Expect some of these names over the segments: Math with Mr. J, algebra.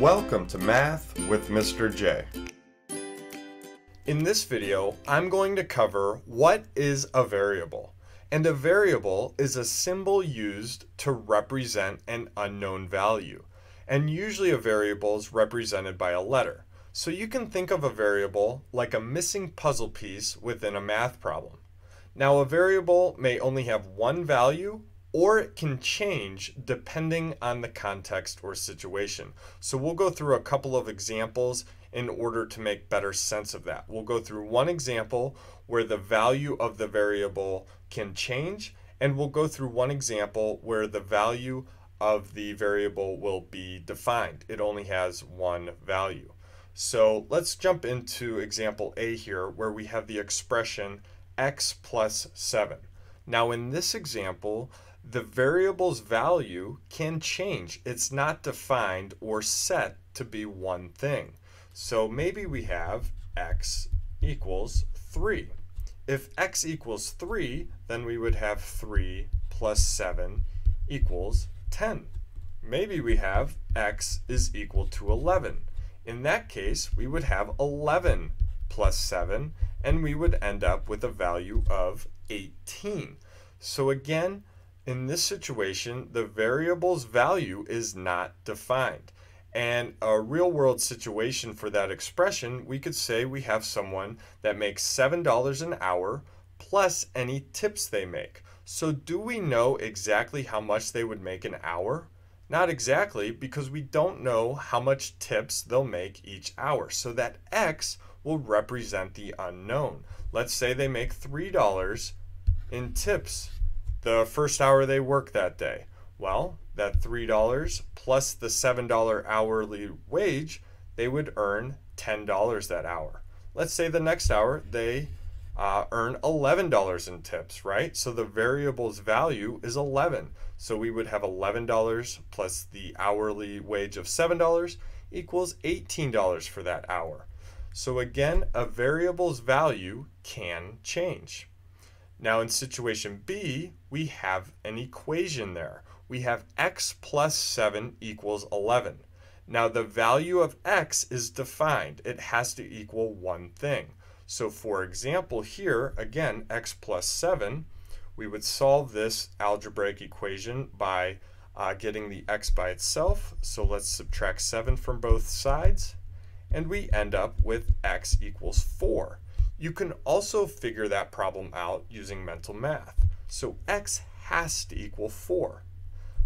Welcome to Math with Mr. J. In this video, I'm going to cover what is a variable. And a variable is a symbol used to represent an unknown value. And usually a variable is represented by a letter. So you can think of a variable like a missing puzzle piece within a math problem. Now, a variable may only have one value, or it can change depending on the context or situation. So we'll go through a couple of examples in order to make better sense of that. We'll go through one example where the value of the variable can change, and we'll go through one example where the value of the variable will be defined. It only has one value. So let's jump into example A here, where we have the expression x plus 7. Now in this example, the variable's value can change. It's not defined or set to be one thing. So maybe we have x equals 3. If x equals 3, then we would have 3 plus 7 equals 10. Maybe we have x is equal to 11. In that case, we would have 11 plus 7, and we would end up with a value of 18. So again, in this situation, the variable's value is not defined. And a real-world situation for that expression, we could say we have someone that makes $7 an hour plus any tips they make. So do we know exactly how much they would make an hour? Not exactly, because we don't know how much tips they'll make each hour. So that x will represent the unknown. Let's say they make $3 in tips the first hour they work that day. Well, that $3 plus the $7 hourly wage, they would earn $10 that hour. Let's say the next hour they earn $11 in tips, right? So the variable's value is 11. So we would have $11 plus the hourly wage of $7 equals $18 for that hour. So again, a variable's value can change. Now in situation B, we have an equation there. We have x plus 7 equals 11. Now the value of x is defined. It has to equal one thing. So for example here, again, x plus 7, we would solve this algebraic equation by getting the x by itself. So let's subtract 7 from both sides, and we end up with x equals 4. You can also figure that problem out using mental math. So x has to equal 4.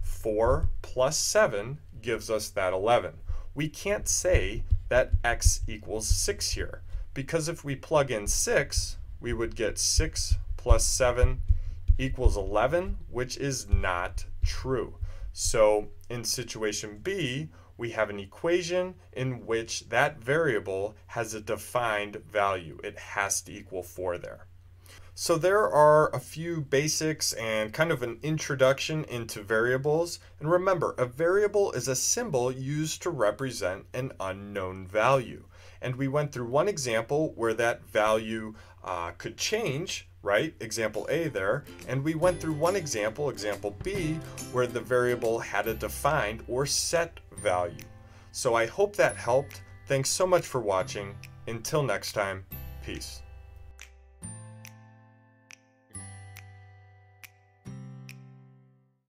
4 plus 7 gives us that 11. We can't say that x equals 6 here, because if we plug in 6, we would get 6 plus 7 equals 11, which is not true. So in situation B, we have an equation in which that variable has a defined value. It has to equal 4 there. So there are a few basics and kind of an introduction into variables. And remember, a variable is a symbol used to represent an unknown value. And we went through one example where that value could change, right? Example A there. And we went through one example, example B, where the variable had a defined or set value. So I hope that helped. Thanks so much for watching. Until next time, peace.